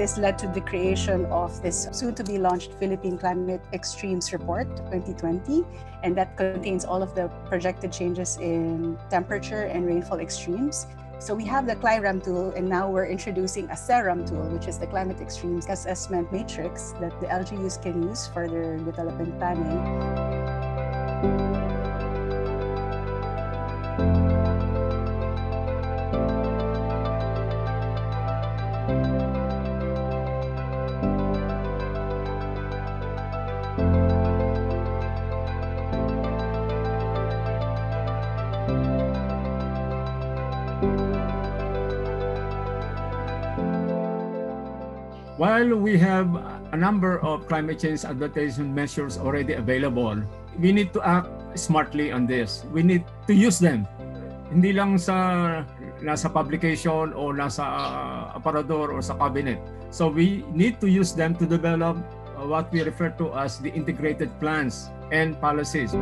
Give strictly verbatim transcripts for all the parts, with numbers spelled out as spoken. This led to the creation of this soon-to-be-launched Philippine Climate Extremes Report twenty twenty, and that contains all of the projected changes in temperature and rainfall extremes. So we have the CLIRAM tool, and now we're introducing a CERAM tool, which is the Climate Extremes Assessment Matrix that the L G Us can use for their development planning. While we have a number of climate change adaptation measures already available, we need to act smartly on this. We need to use them. Hindi lang sa nasa publication o nasa uh, aparador or sa cabinet. So we need to use them to develop uh, what we refer to as the integrated plans and policies.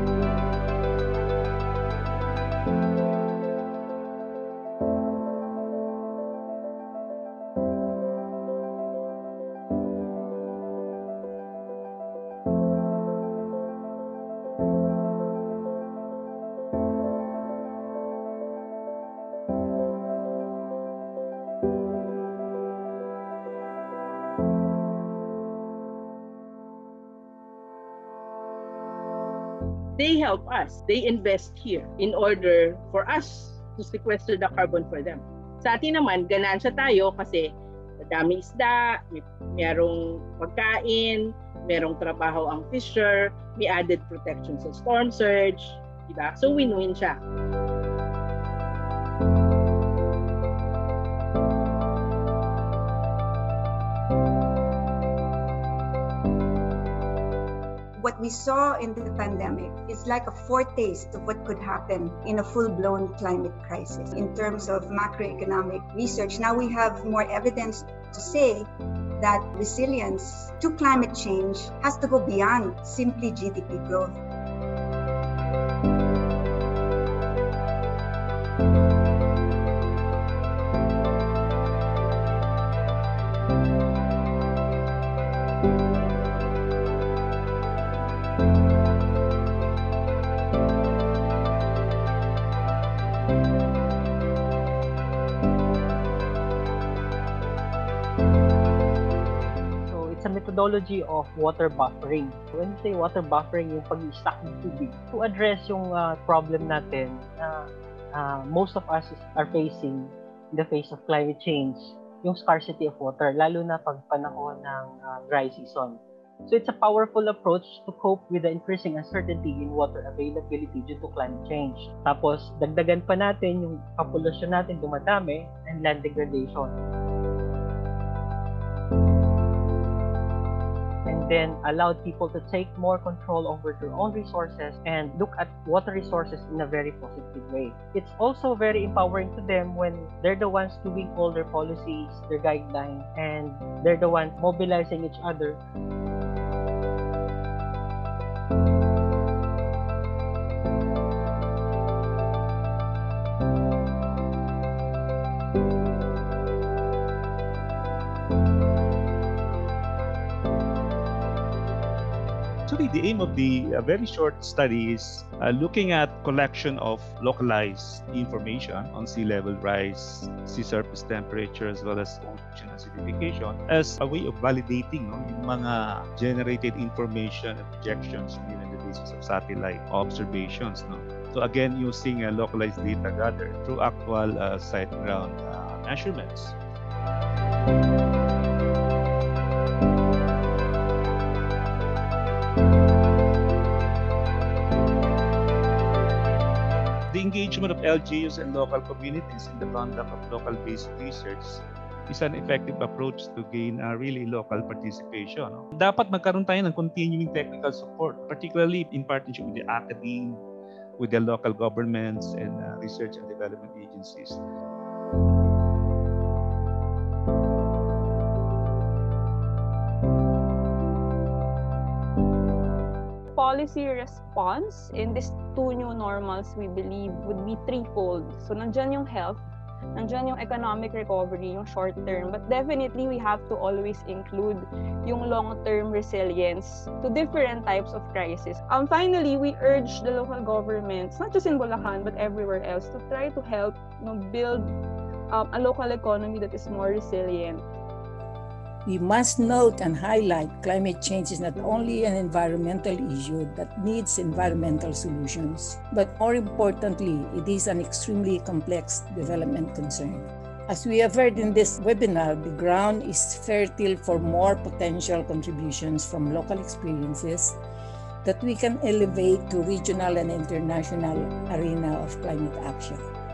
They help us. They invest here in order for us to sequester the carbon for them. Sa atin naman, ganansya tayo kasi madami isda, may, mayroong pagkain, mayroong trabaho ang fisher, may added protection sa storm surge, diba? So win-win siya. What we saw in the pandemic is like a foretaste of what could happen in a full-blown climate crisis. In terms of macroeconomic research, now we have more evidence to say that resilience to climate change has to go beyond simply G D P growth. Methodology of water buffering. When you say water buffering, yung pag-i-stack ng tubig to address yung uh, problem natin na uh, uh, most of us are facing in the face of climate change, yung scarcity of water, lalo na pag panahon ng uh, dry season. So it's a powerful approach to cope with the increasing uncertainty in water availability due to climate change. Tapos, dagdagan pa natin yung population natin dumadami and land degradation. Then allowed people to take more control over their own resources and look at water resources in a very positive way. It's also very empowering to them when they're the ones doing all their policies, their guidelines, and they're the ones mobilizing each other. Actually, the aim of the uh, very short study is uh, looking at collection of localized information on sea level rise, sea surface temperature, as well as ocean acidification as a way of validating no, yung mga generated information and projections made on the basis of satellite observations. No? So again, using uh, localized data gathered through actual uh, site ground uh, measurements. The engagement of L G Us and local communities in the conduct of local-based research is an effective approach to gain a really local participation. Dapat magkaroon tayo ng continuing technical support, particularly in partnership with the academy, with the local governments, and uh, research and development agencies. Policy response in these two new normals, we believe, would be threefold. So, nandyan yung health, Nandiyan yung economic recovery, yung short term. But definitely, we have to always include yung long-term resilience to different types of crisis. Um, finally, we urge the local governments, not just in Bulacan, but everywhere else, to try to help, you know, build um, a local economy that is more resilient. We must note and highlight climate change is not only an environmental issue that needs environmental solutions, but more importantly, it is an extremely complex development concern. As we have heard in this webinar, the ground is fertile for more potential contributions from local experiences that we can elevate to regional and international arena of climate action.